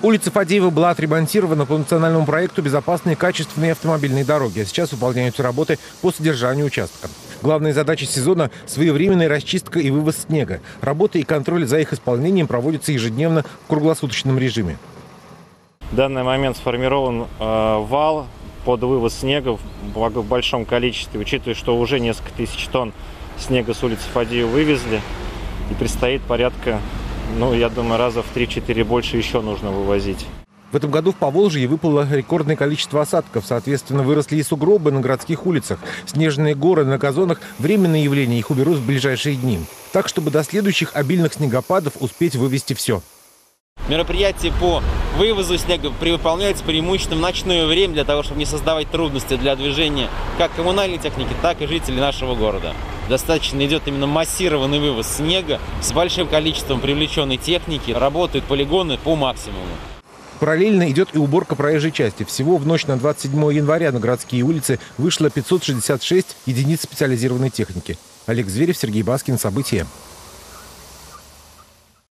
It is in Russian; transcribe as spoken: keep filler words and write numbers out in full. Улица Фадеева была отремонтирована по национальному проекту «Безопасные качественные автомобильные дороги», а сейчас выполняются работы по содержанию участка. Главная задача сезона – своевременная расчистка и вывоз снега. Работы и контроль за их исполнением проводятся ежедневно в круглосуточном режиме. В данный момент сформирован э, вал под вывоз снега в, в большом количестве, учитывая, что уже несколько тысяч тонн снега с улицы Фадеева вывезли, и предстоит порядка, ну, я думаю, раза в три-четыре больше еще нужно вывозить. В этом году в Поволжье выпало рекордное количество осадков. Соответственно, выросли и сугробы на городских улицах. Снежные горы на газонах – временное явление, их уберут в ближайшие дни. Так, чтобы до следующих обильных снегопадов успеть вывести все. Мероприятие по вывозу снега выполняется преимущественно в ночное время, для того, чтобы не создавать трудности для движения как коммунальной техники, так и жителей нашего города. Достаточно идет именно массированный вывоз снега с большим количеством привлеченной техники. Работают полигоны по максимуму. Параллельно идет и уборка проезжей части. Всего в ночь на двадцать седьмое января на городские улицы вышло пятьсот шестьдесят шесть единиц специализированной техники. Олег Зверев, Сергей Баскин. События.